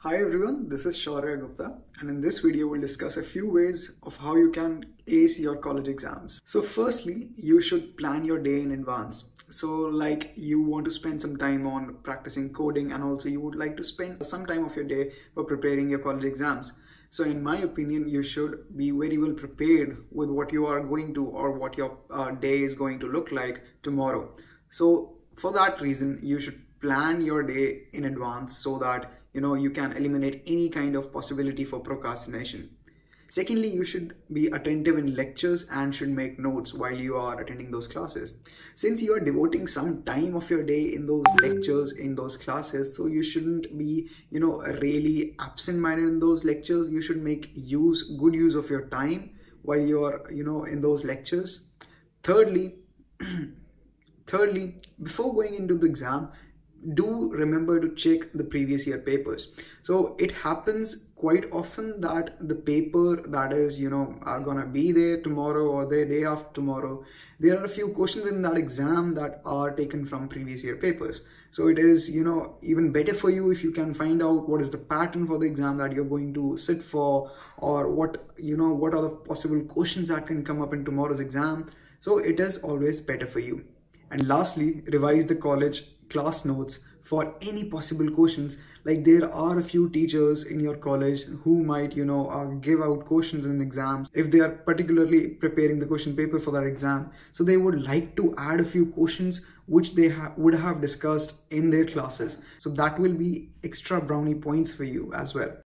Hi everyone, this is Shaurya Gupta, and in this video we'll discuss a few ways of how you can ace your college exams. So firstly, you should plan your day in advance. So like you want to spend some time on practicing coding, and also you would like to spend some time of your day for preparing your college exams. So in my opinion, you should be very well prepared with what you are going to or what your day is going to look like tomorrow. So for that reason, you should plan your day in advance so that you can eliminate any kind of possibility for procrastination. Secondly, you should be attentive in lectures and should make notes while you are attending those classes. Since you are devoting some time of your day in those lectures, in those classes, so you shouldn't be, really absent-minded in those lectures. You should make good use of your time while you are, in those lectures. Thirdly, before going into the exam, do remember to check the previous year papers. So it happens quite often that the paper that is gonna be there tomorrow or the day after tomorrow, there are a few questions in that exam that are taken from previous year papers. So it is even better for you if you can find out what is the pattern for the exam that you're going to sit for, or what are the possible questions that can come up in tomorrow's exam. So it is always better for you. And lastly, revise the college class notes for any possible questions. Like, there are a few teachers in your college who might give out questions in exams if they are particularly preparing the question paper for that exam. So they would like to add a few questions which they would have discussed in their classes. So that will be extra brownie points for you as well.